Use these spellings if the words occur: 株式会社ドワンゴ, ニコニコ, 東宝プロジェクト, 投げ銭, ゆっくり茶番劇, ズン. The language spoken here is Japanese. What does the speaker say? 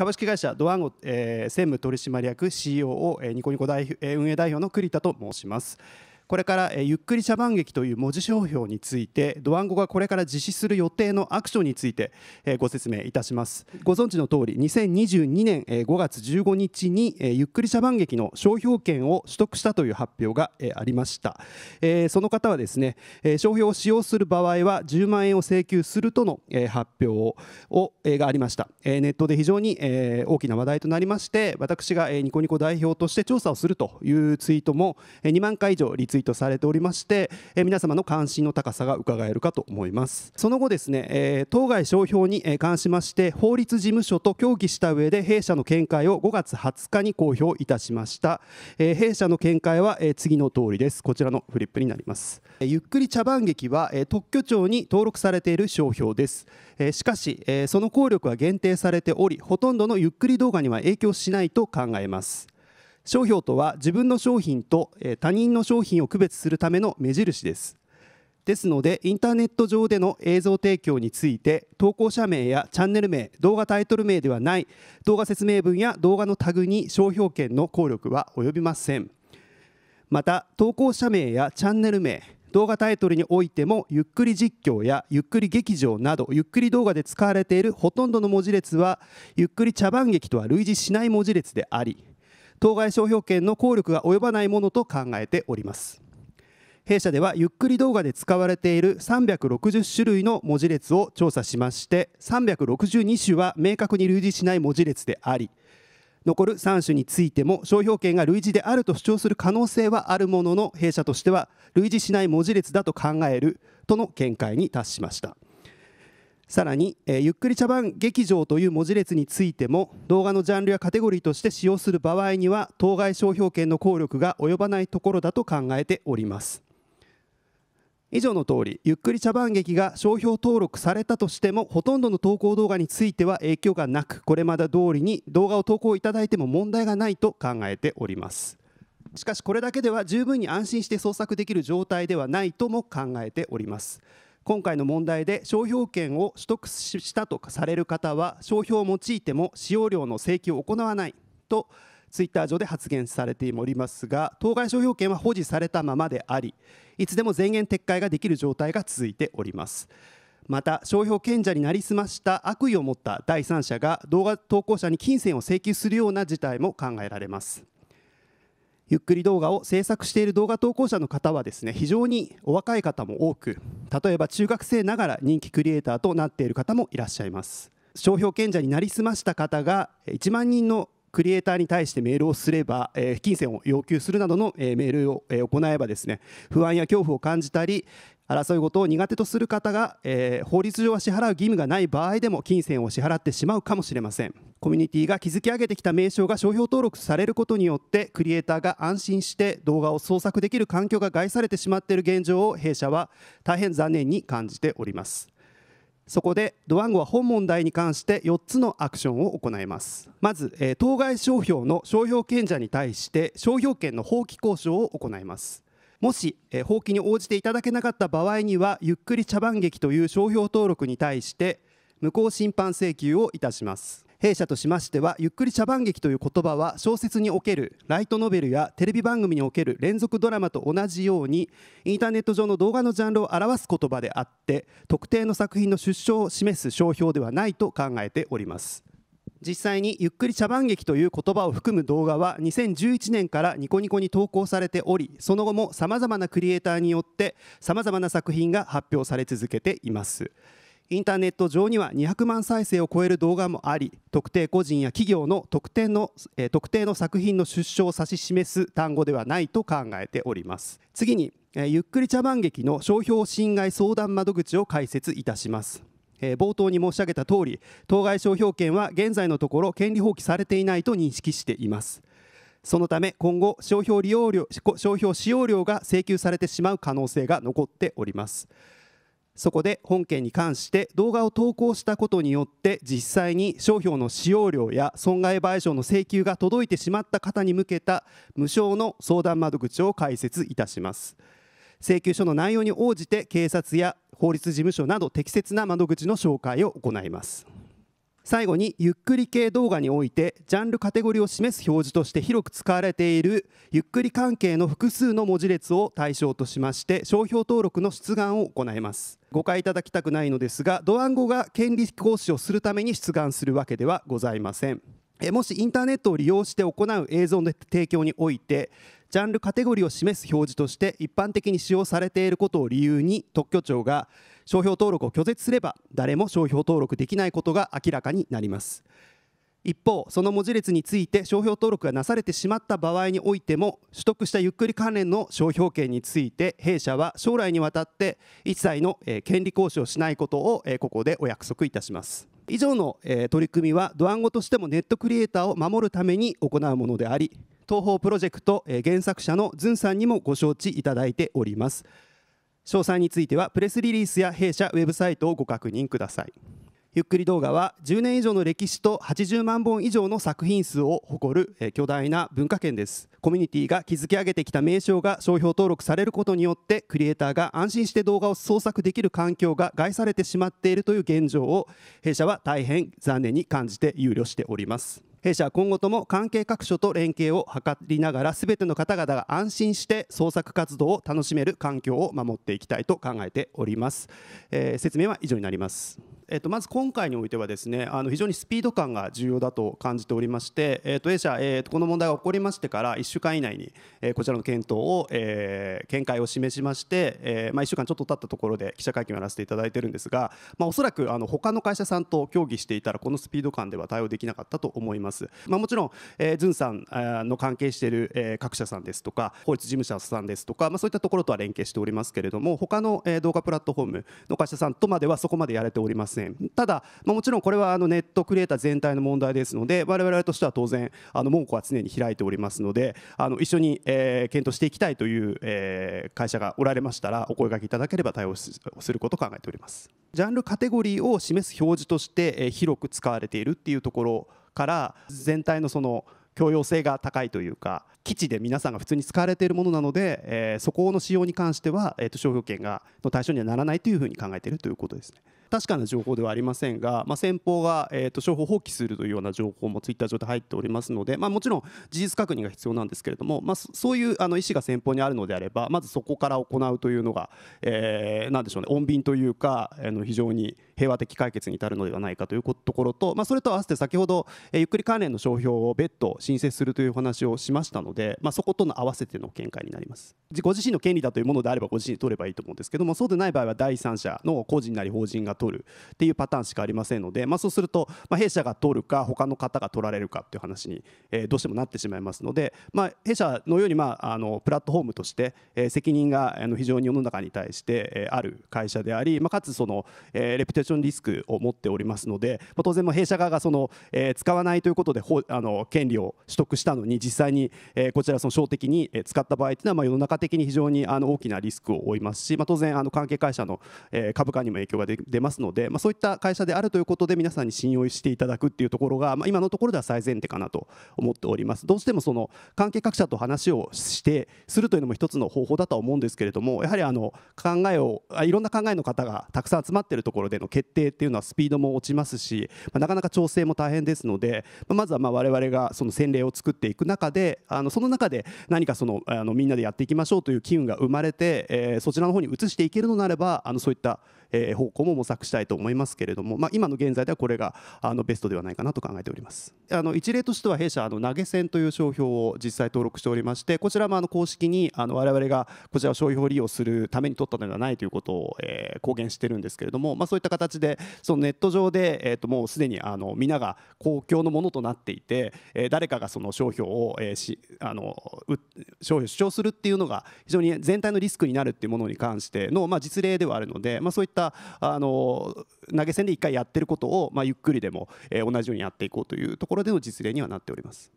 株式会社ドワンゴ、専務取締役 COO、ニコニコ運営代表の栗田と申します。これから、ゆっくり茶番劇という文字商標について、ドワンゴがこれから実施する予定のアクションについて、ご説明いたします。ご存知の通り、2022年5月15日にゆっくり茶番劇の商標権を取得したという発表がありました。その方はですね、商標を使用する場合は10万円を請求するとの発表がありました。ネットで非常に大きな話題となりまして、私がニコニコ代表として調査をするというツイートも2万回以上リツイートされておりまして、皆様の関心の高さが伺えるかと思います。その後ですね、当該商標に関しまして法律事務所と協議した上で弊社の見解を5月20日に公表いたしました。弊社の見解は次の通りです。こちらのフリップになります。ゆっくり茶番劇は特許庁に登録されている商標です。しかしその効力は限定されており、ほとんどのゆっくり動画には影響しないと考えます。商標とは自分の商品と他人の商品を区別するための目印です。ですので、インターネット上での映像提供について、投稿者名やチャンネル名、動画タイトル名ではない動画説明文や動画のタグに商標権の効力は及びません。また、投稿者名やチャンネル名、動画タイトルにおいても、ゆっくり実況やゆっくり劇場などゆっくり動画で使われているほとんどの文字列はゆっくり茶番劇とは類似しない文字列であり、当該商標権の効力が及ばないものと考えております。弊社ではゆっくり動画で使われている360種類の文字列を調査しまして、362種は明確に類似しない文字列であり、残る3種についても商標権が類似であると主張する可能性はあるものの、弊社としては類似しない文字列だと考えるとの見解に達しました。さらに、ゆっくり茶番劇場という文字列についても、動画のジャンルやカテゴリーとして使用する場合には当該商標権の効力が及ばないところだと考えております。以上の通り、ゆっくり茶番劇が商標登録されたとしても、ほとんどの投稿動画については影響がなく、これまで通りに動画を投稿いただいても問題がないと考えております。しかし、これだけでは十分に安心して創作できる状態ではないとも考えております。今回の問題で商標権を取得したとされる方は、商標を用いても使用料の請求を行わないとツイッター上で発言されておりますが、当該商標権は保持されたままであり、いつでも全言撤回ができる状態が続いております。また、商標権者になりすました悪意を持った第三者が動画投稿者に金銭を請求するような事態も考えられます。ゆっくり動画を制作している動画投稿者の方はですね、非常にお若い方も多く、例えば中学生ながら人気クリエイターとなっている方もいらっしゃいます。商標権者になりすました方が1万人のクリエイターに対してメールをすれば、金銭を要求するなどのメールを行えばですね、不安や恐怖を感じたり、争い事を苦手とする方が、法律上は支払う義務がない場合でも金銭を支払ってしまうかもしれません。コミュニティが築き上げてきた名称が商標登録されることによって、クリエイターが安心して動画を創作できる環境が害されてしまっている現状を、弊社は大変残念に感じております。そこでドワンゴは本問題に関して4つのアクションを行います。まず、当該商標の商標権者に対して商標権の放棄交渉を行います。もし放棄に応じていただけなかった場合には、ゆっくり茶番劇という商標登録に対して無効審判請求をいたします。弊社としましては、ゆっくり茶番劇という言葉は小説におけるライトノベルやテレビ番組における連続ドラマと同じように、インターネット上の動画のジャンルを表す言葉であって、特定の作品の出所を示す商標ではないと考えております。実際にゆっくり茶番劇という言葉を含む動画は2011年からニコニコに投稿されており、その後もさまざまなクリエイターによってさまざまな作品が発表され続けています。インターネット上には200万再生を超える動画もあり、特定個人や企業の特定の作品の出所を指し示す単語ではないと考えております。次に、ゆっくり茶番劇の商標侵害相談窓口を開設いたします。冒頭に申し上げた通り、当該商標権は現在のところ権利放棄されていないと認識しています。そのため今後商標使用料が請求されてしまう可能性が残っております。そこで本件に関して動画を投稿したことによって実際に商標の使用料や損害賠償の請求が届いてしまった方に向けた無償の相談窓口を開設いたします。請求書の内容に応じて警察や法律事務所など適切な窓口の紹介を行います。最後にゆっくり系動画においてジャンルカテゴリーを示す表示として広く使われているゆっくり関係の複数の文字列を対象としまして商標登録の出願を行います。誤解いただきたくないのですが、ドワンゴが権利行使をするために出願するわけではございません。もしインターネットを利用して行う映像の提供においてジャンルカテゴリーを示す表示として一般的に使用されていることを理由に特許庁が商標登録を拒絶すれば誰も商標登録できないことが明らかになります。一方、その文字列について商標登録がなされてしまった場合においても取得したゆっくり関連の商標権について弊社は将来にわたって一切の権利行使をしないことをここでお約束いたします。以上の取り組みはドワンゴとしてもネットクリエイターを守るために行うものであり、東宝プロジェクト原作者のズンさんにもご承知いただいております。詳細についてはプレスリリースや弊社ウェブサイトをご確認ください。ゆっくり動画は10年以上の歴史と80万本以上の作品数を誇る巨大な文化圏です。コミュニティが築き上げてきた名称が商標登録されることによってクリエイターが安心して動画を創作できる環境が害されてしまっているという現状を弊社は大変残念に感じて憂慮しております。弊社は今後とも関係各所と連携を図りながら全ての方々が安心して創作活動を楽しめる環境を守っていきたいと考えております。説明は以上になります。まず今回においてはですね、非常にスピード感が重要だと感じておりまして、弊社、この問題が起こりましてから1週間以内に、こちらの検討を、見解を示しまして、1週間ちょっと経ったところで記者会見をやらせていただいているんですが、おそらく他の会社さんと協議していたらこのスピード感では対応できなかったと思います。もちろん、ズンさんの関係している、各社さんですとか法律事務所さんですとか、そういったところとは連携しておりますけれども、他の、動画プラットフォームの会社さんとまではそこまでやれておりません。ただ、もちろんこれはネットクリエイター全体の問題ですので、我々としては当然門戸は常に開いておりますので、一緒に、検討していきたいという、会社がおられましたらお声掛けいただければ対応することを考えております。ジャンルカテゴリーを示す表示として、広く使われているっていうところから全体のその共用性が高いというか、基地で皆さんが普通に使われているものなので、そこの使用に関しては、商標権の対象にはならないというふうに考えているということですね。確かな情報ではありませんが、先方が、商標を放棄するというような情報もツイッター上で入っておりますので、もちろん事実確認が必要なんですけれども、そういう意思が先方にあるのであれば、まずそこから行うというのが、なんでしょうね、穏便というか、非常に平和的解決に至るのではないかというところと、それと合わせて先ほど、ゆっくり関連の商標を別途申請するという話をしましたので、そことの合わせての見解になります。ご自身の権利だというものであればご自身で取ればいいと思うんですけども、そうでない場合は第三者の個人なり法人が取るっていうパターンしかありませんので、そうすると、弊社が取るか他の方が取られるかっていう話に、どうしてもなってしまいますので、弊社のように、プラットフォームとして、責任が非常に世の中に対して、ある会社であり、かつその、レピュテーションリスクを持っておりますので、当然も弊社側がその、使わないということで権利を取得したのに実際に、こちらその商的に使った場合というのは、世の中的に非常に大きなリスクを負いますし、当然関係会社の、株価にも影響が出ますので、そういった会社であるということで皆さんに信用していただくっていうところが、今のところでは最前提かなと思っております。どうしてもその関係各社と話をしてするというのも一つの方法だとは思うんですけれども、やはりいろんな考えの方がたくさん集まっているところでの決定っていうのはスピードも落ちますし、なかなか調整も大変ですので、まずは我々がその先例を作っていく中で、その中で何かみんなでやっていきましょうという機運が生まれて、そちらの方に移していけるのならば、そういった方向も模索したいと思いますけれども、今の現在ではこれがベストではないかなと考えております。一例としては弊社投げ銭という商標を実際登録しておりまして、こちらも公式に我々がこちらを商標利用するために取ったのではないということを公言してるんですけれども、そういった形でそのネット上でもうすでに皆が公共のものとなっていて、誰かがその商標を主張するっていうのが非常に全体のリスクになるっていうものに関しての実例ではあるので、そういった投げ銭で1回やってることをゆっくりでも同じようにやっていこうというところでの実例にはなっております。